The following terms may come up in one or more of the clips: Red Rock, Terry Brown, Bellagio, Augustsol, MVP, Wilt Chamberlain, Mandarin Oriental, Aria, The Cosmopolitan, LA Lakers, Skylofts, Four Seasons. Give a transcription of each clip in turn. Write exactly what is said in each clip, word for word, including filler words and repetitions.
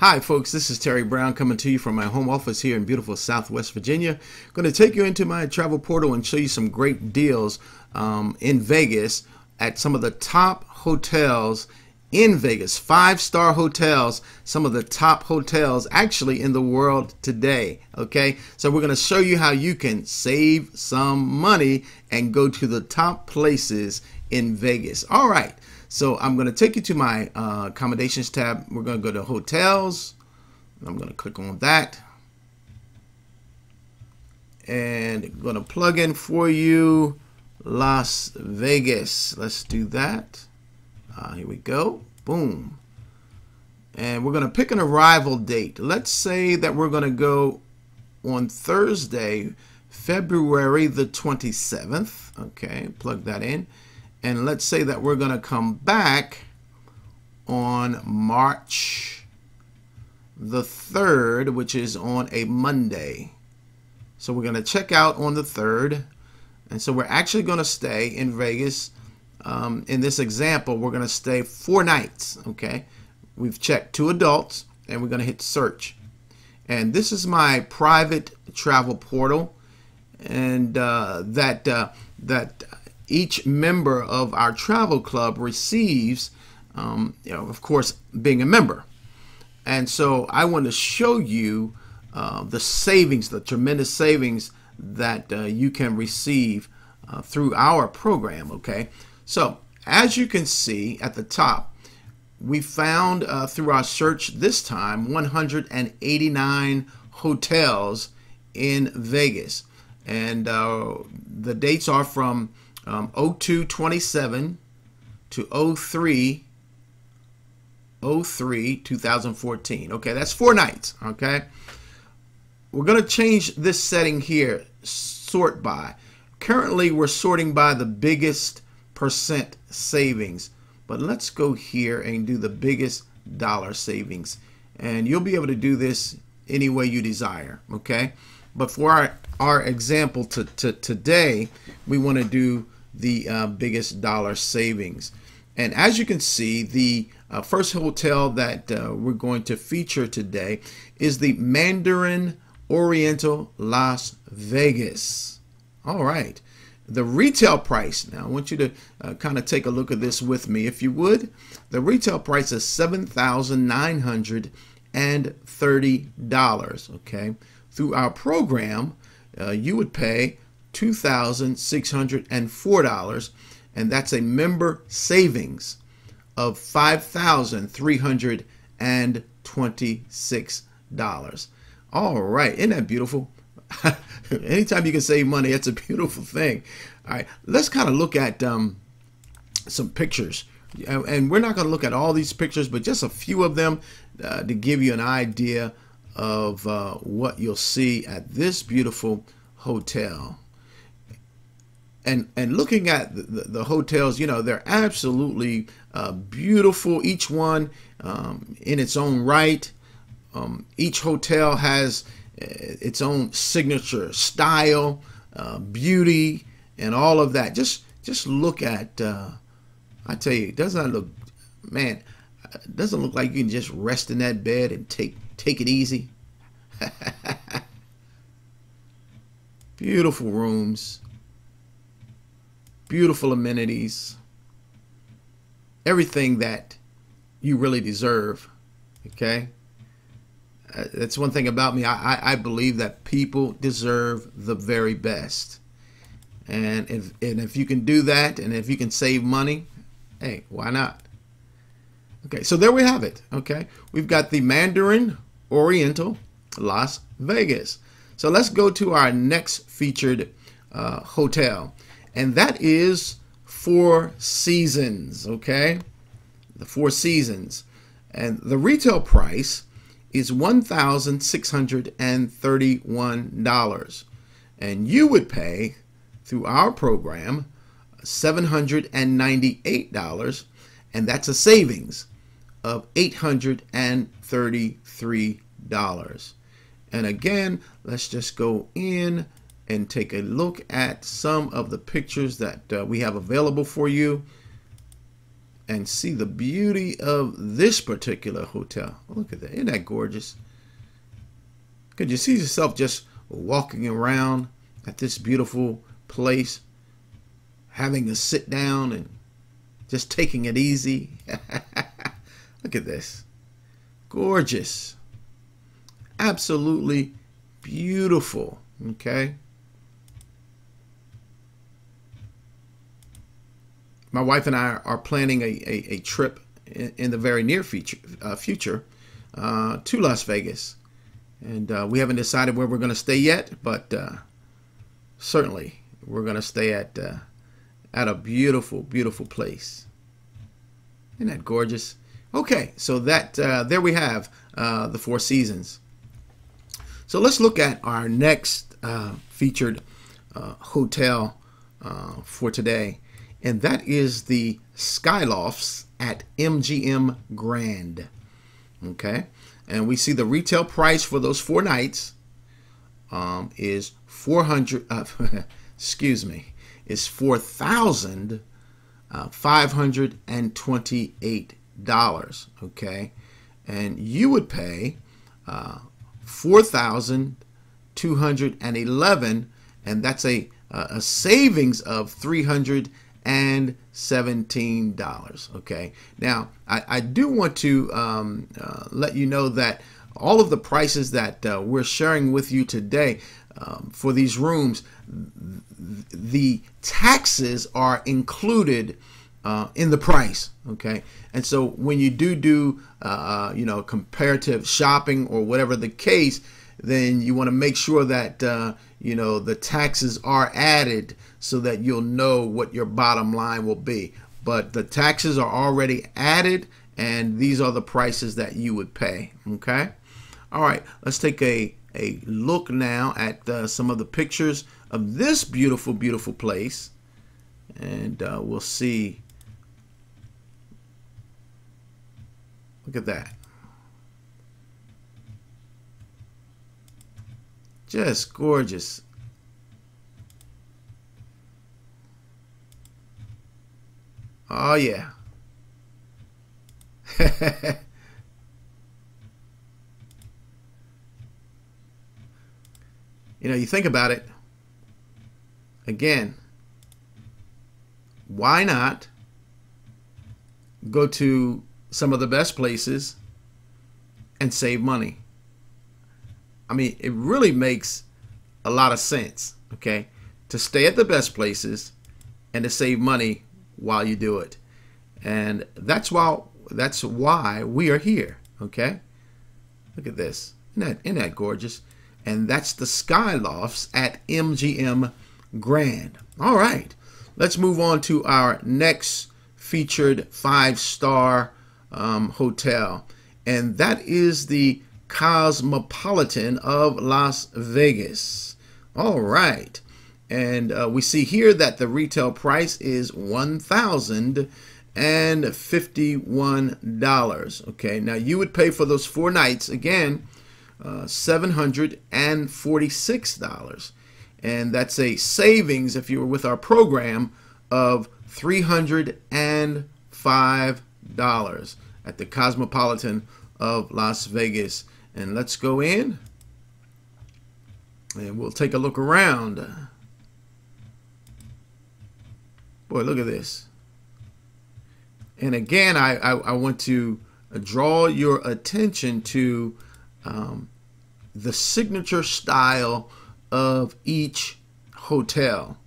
Hi folks, this is Terry Brown coming to you from my home office here in beautiful Southwest Virginia. I'm going to take you into my travel portal and show you some great deals um, in Vegas at some of the top hotels in Vegas. Five-star hotels, some of the top hotels actually in the world today. Okay, so we're going to show you how you can save some money and go to the top places in Vegas. All right. So I'm going to take you to my uh, accommodations tab. We're going to go to hotels. I'm going to click on that. And I'm going to plug in for you Las Vegas. Let's do that. Uh, here we go. Boom. And we're going to pick an arrival date. Let's say that we're going to go on Thursday, February the twenty-seventh. Okay, plug that in. And let's say that we're going to come back on March the third, which is on a Monday. So we're going to check out on the third. And so we're actually going to stay in Vegas. Um, in this example, we're going to stay four nights. Okay. We've checked two adults and we're going to hit search. And this is my private travel portal. And uh, that, uh, that, each member of our travel club receives, um, you know, of course, being a member. And so I want to show you uh, the savings, the tremendous savings that uh, you can receive uh, through our program, okay? So as you can see at the top, we found uh, through our search this time one hundred eighty-nine hotels in Vegas. And uh, the dates are from Um, oh two twenty-seven to oh three oh three two thousand fourteen. Okay, that's four nights. Okay, we're going to change this setting here, sort by. Currently we're sorting by the biggest percent savings, but let's go here and do the biggest dollar savings, and you'll be able to do this any way you desire. Okay, but for our, our example to, to today, we want to do the uh, biggest dollar savings. And as you can see, the uh, first hotel that uh, we're going to feature today is the Mandarin Oriental Las Vegas. All right, the retail price, now I want you to uh, kind of take a look at this with me if you would. The retail price is seven thousand nine hundred thirty dollars. Okay, through our program uh, you would pay two thousand six hundred four dollars, and that's a member savings of five thousand three hundred twenty-six dollars. All right, isn't that beautiful? Anytime you can save money, that's a beautiful thing. All right, let's kind of look at um, some pictures. And we're not going to look at all these pictures, but just a few of them uh, to give you an idea of uh, what you'll see at this beautiful hotel. And and looking at the, the, the hotels, you know, they're absolutely uh, beautiful, each one um, in its own right. Um, each hotel has its own signature style, uh, beauty, and all of that. Just just look at, uh, I tell you, it doesn't look, man, it doesn't look like you can just rest in that bed and take take it easy. Beautiful rooms, beautiful amenities, everything that you really deserve. Okay, uh, that's one thing about me. I, I, I believe that people deserve the very best, and if and if you can do that, and if you can save money, hey, why not? Okay, so there we have it. Okay, we've got the Mandarin Oriental Las Vegas. So let's go to our next featured uh, hotel, and that is Four Seasons. Okay, the Four Seasons, and the retail price is one thousand six hundred thirty-one dollars, and you would pay through our program seven hundred ninety-eight dollars, and that's a savings of eight hundred thirty-three dollars. And again, let's just go in and take a look at some of the pictures that uh, we have available for you. and see the beauty of this particular hotel. Look at that. Isn't that gorgeous? Could you see yourself just walking around at this beautiful place, having a sit down and just taking it easy? Look at this. Gorgeous. Absolutely beautiful. Okay. My wife and I are planning a, a, a trip in, in the very near future, uh, future uh, to Las Vegas. And uh, we haven't decided where we're going to stay yet, but uh, certainly we're going to stay at, uh, at a beautiful, beautiful place. Isn't that gorgeous? Okay, so that uh, there we have uh, the Four Seasons. So let's look at our next uh, featured uh, hotel uh, for today. And that is the Skylofts at M G M Grand. Okay. And we see the retail price for those four nights um, is four hundred, uh, excuse me, is four thousand five hundred twenty-eight dollars. Okay. And you would pay uh, four thousand two hundred eleven dollars, and that's a, a savings of three hundred and seventeen dollars. Okay, now I, I do want to um, uh, let you know that all of the prices that uh, we're sharing with you today um, for these rooms, th the taxes are included uh, in the price. Okay, and so when you do do uh, you know, comparative shopping or whatever the case, then you want to make sure that uh, you know, the taxes are added so that you'll know what your bottom line will be. But the taxes are already added, and these are the prices that you would pay. Okay, all right, let's take a a look now at uh, some of the pictures of this beautiful, beautiful place, and uh, we'll see. Look at that. Just gorgeous. Oh yeah. You know, you think about it. Again, why not go to some of the best places and save money? I mean, it really makes a lot of sense, okay, to stay at the best places and to save money while you do it. And that's why, that's why we are here, okay? Look at this. Isn't that, isn't that gorgeous? And that's the Skylofts at M G M Grand. All right. Let's move on to our next featured five-star um, hotel, and that is the Cosmopolitan of Las Vegas. All right, and uh, we see here that the retail price is one thousand fifty-one dollars. Okay, now you would pay for those four nights again uh, seven hundred forty-six dollars, and that's a savings if you were with our program of three hundred five dollars at the Cosmopolitan of Las Vegas. And let's go in and we'll take a look around. Boy, look at this. And again, I, I, I want to draw your attention to um, the signature style of each hotel.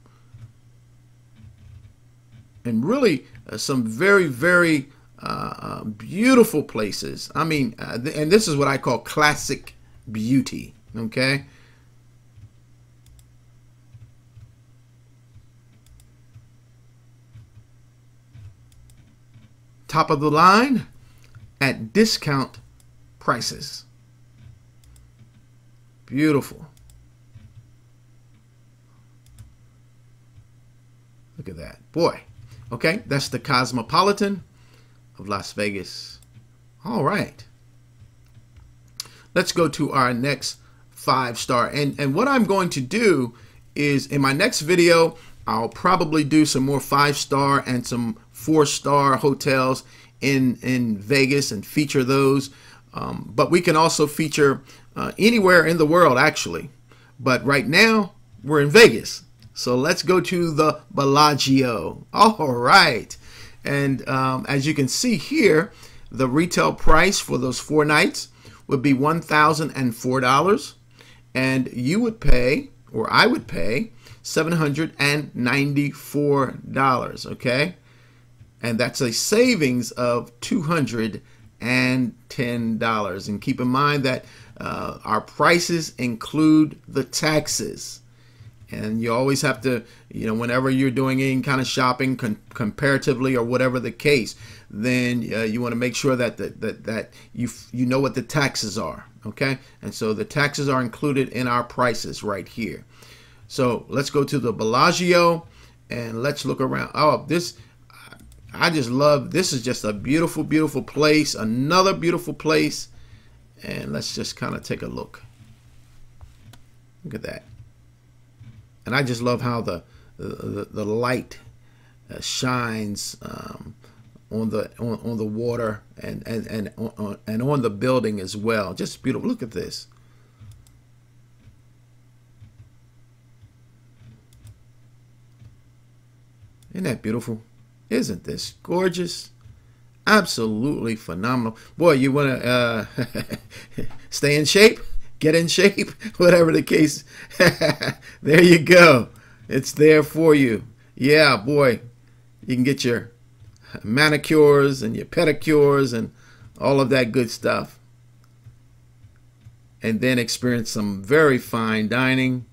And really uh, some very, very Uh, beautiful places. I mean, uh, th and this is what I call classic beauty. Okay. Top of the line at discount prices. Beautiful. Look at that. Boy. Okay. That's the Cosmopolitan of Las Vegas. All right, let's go to our next five-star, and and what I'm going to do is in my next video I'll probably do some more five-star and some four-star hotels in, in Vegas and feature those. Um, but we can also feature uh, anywhere in the world, actually. But right now, we're in Vegas. So let's go to the Bellagio. All right. And um, as you can see here, the retail price for those four nights would be one thousand four dollars. And you would pay, or I would pay, seven hundred ninety-four dollars, okay? And that's a savings of two hundred ten dollars. And keep in mind that uh, our prices include the taxes. And you always have to, you know, whenever you're doing any kind of shopping con comparatively or whatever the case, then uh, you want to make sure that the, that that you you know what the taxes are, okay? And so the taxes are included in our prices right here. So let's go to the Bellagio and let's look around. Oh, this, I just love, this is just a beautiful, beautiful place, another beautiful place. And let's just kind of take a look. Look at that. And I just love how the the, the light shines um, on the on, on the water and and and on, and on the building as well. Just beautiful. Look at this. Isn't that beautiful? Isn't this gorgeous? Absolutely phenomenal. Boy, you want to uh, stay in shape? Get in shape, whatever the case. There you go. It's there for you. Yeah, boy. You can get your manicures and your pedicures and all of that good stuff. And then experience some very fine dining.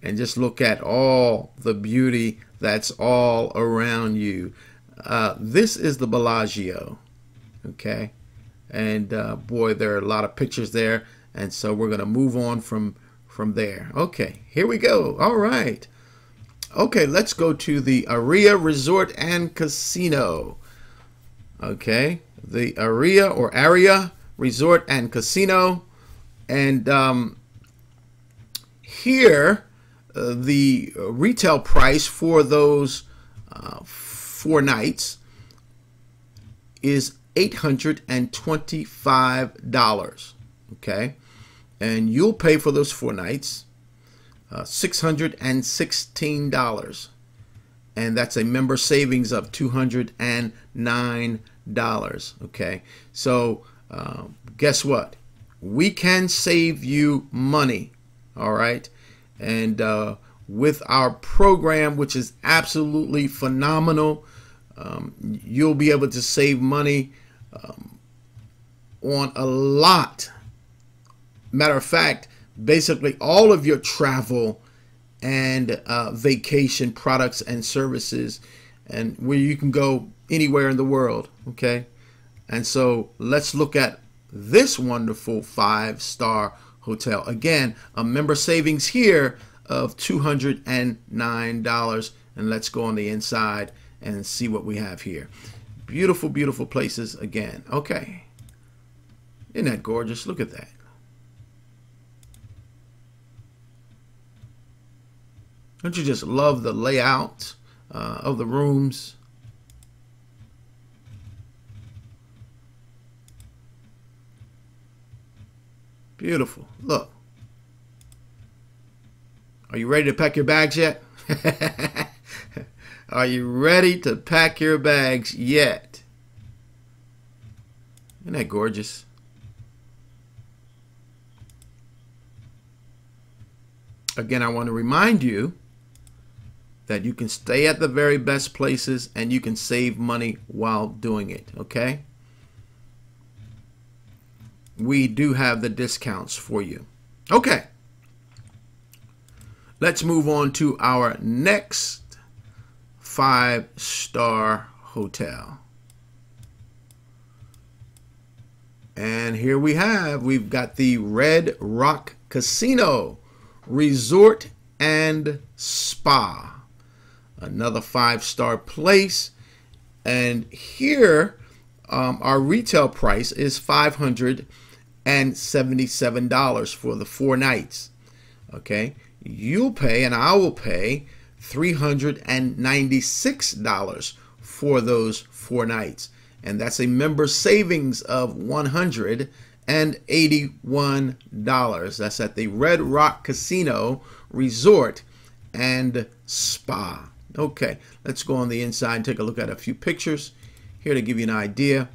And just look at all the beauty that's all around you. Uh, this is the Bellagio. Okay. And uh, boy, there are a lot of pictures there, and so we're gonna move on from from there. Okay, here we go. All right. Okay, let's go to the Aria Resort and Casino. Okay, the Aria or Aria Resort and Casino, and um, here uh, the retail price for those uh, four nights is eight hundred twenty-five dollars, okay? And you'll pay for those four nights uh, six hundred sixteen dollars, and that's a member savings of two hundred nine dollars, okay? So uh, guess what? We can save you money, all right? And uh, with our program, which is absolutely phenomenal, um, you'll be able to save money Um, on a lot. Matter of fact, basically all of your travel and uh, vacation products and services, and where you can go anywhere in the world, okay? And so let's look at this wonderful five-star hotel. Again, a member savings here of two hundred nine dollars, and let's go on the inside and see what we have here. Beautiful, beautiful places again. Okay. Isn't that gorgeous? Look at that. Don't you just love the layout uh, of the rooms? Beautiful. Look. Are you ready to pack your bags yet? Are you ready to pack your bags yet? Isn't that gorgeous? Again, I want to remind you that you can stay at the very best places and you can save money while doing it, okay? We do have the discounts for you. Okay. Let's move on to our next five-star hotel. And here we have, we've got the Red Rock Casino Resort and Spa. Another five-star place. And here, um, our retail price is five hundred seventy-seven dollars for the four nights. Okay, you'll pay and I will pay three hundred ninety-six dollars for those four nights. And that's a member savings of one hundred eighty-one dollars. That's at the Red Rock Casino Resort and Spa. Okay, let's go on the inside and take a look at a few pictures here to give you an idea.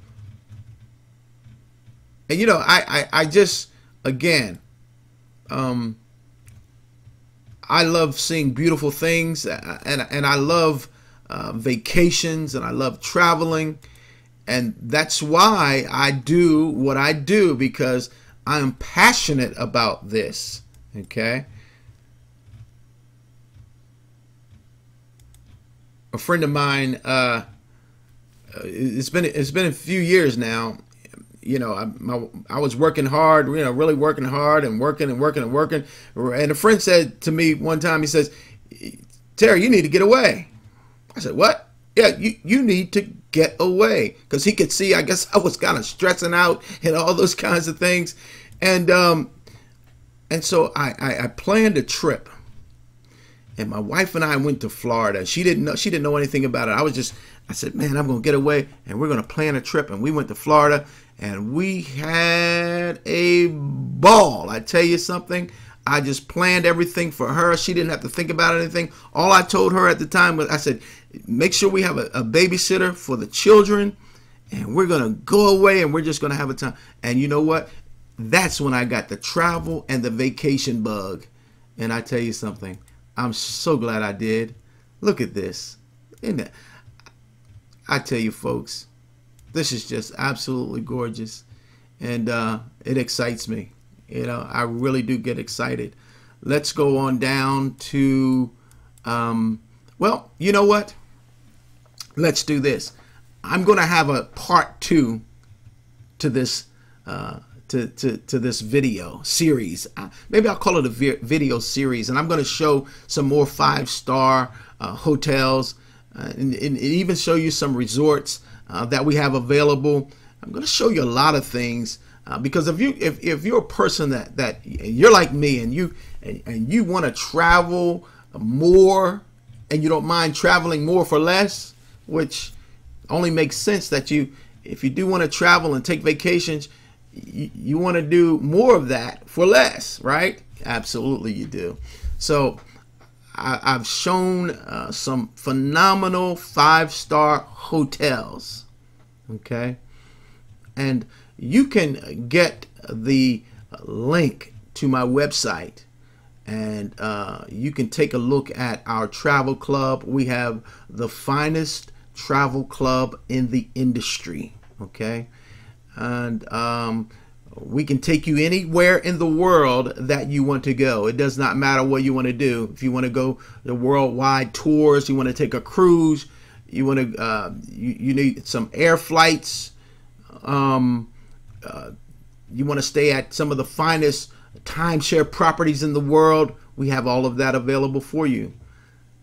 And you know, I, I, I just, again, um, I love seeing beautiful things, and, and I love uh, vacations, and I love traveling. And that's why I do what I do, because I'm passionate about this, okay? A friend of mine, uh, it's been it's been a few years now. You know, I, my, I was working hard, you know, really working hard and working and working and working. And a friend said to me one time, he says, "Terry, you need to get away." I said, "What?" "Yeah, you, you need to get away." Because he could see, I guess, I was kind of stressing out and all those kinds of things. And um, and so I, I, I planned a trip. And my wife and I went to Florida. She didn't know, she didn't know anything about it. I was just, I said, "Man, I'm going to get away, and we're going to plan a trip." And we went to Florida, and we had a ball. I tell you something, I just planned everything for her. She didn't have to think about anything. All I told her at the time was, I said, "Make sure we have a, a babysitter for the children, and we're going to go away, and we're just going to have a time." And you know what? That's when I got the travel and the vacation bug. And I tell you something, I'm so glad I did. Look at this. Isn't it? I tell you, folks, this is just absolutely gorgeous. And uh, it excites me. You know, I really do get excited. Let's go on down to, um, well, you know what? Let's do this. I'm going to have a part two to this uh To, to, to this video series. Uh, maybe I'll call it a vi video series, and I'm going to show some more five-star uh, hotels uh, and, and even show you some resorts uh, that we have available. I'm going to show you a lot of things uh, because if, you, if, if you're a person that, that you're like me, and you, and, and you want to travel more, and you don't mind traveling more for less, which only makes sense that you, if you do want to travel and take vacations, You, you want to do more of that for less, right? Absolutely you do. So I, I've shown uh, some phenomenal five-star hotels, okay? And you can get the link to my website, and uh, you can take a look at our travel club. We have the finest travel club in the industry, okay? And um, we can take you anywhere in the world that you want to go. It does not matter what you want to do. If you want to go the worldwide tours, you want to take a cruise, you want to, uh, you, you need some air flights, um, uh, you want to stay at some of the finest timeshare properties in the world, we have all of that available for you.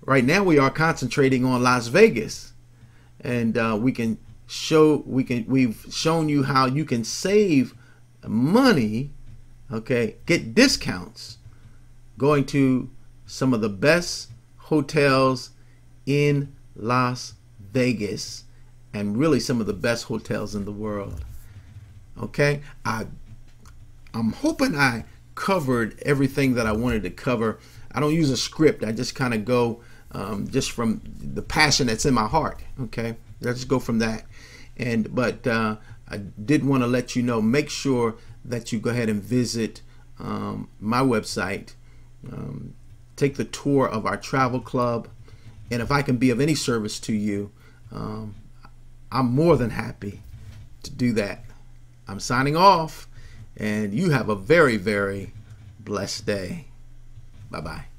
Right now we are concentrating on Las Vegas, and uh, we can show we can we've shown you how you can save money, okay, get discounts going to some of the best hotels in Las Vegas, and really some of the best hotels in the world. Okay, I I'm hoping I covered everything that I wanted to cover. I don't use a script. I just kind of go um, just from the passion that's in my heart, okay? Let's go from that. And but uh, I did want to let you know, make sure that you go ahead and visit um, my website, um, take the tour of our travel club, and if I can be of any service to you, um, I'm more than happy to do that. I'm signing off, and you have a very, very blessed day. Bye-bye.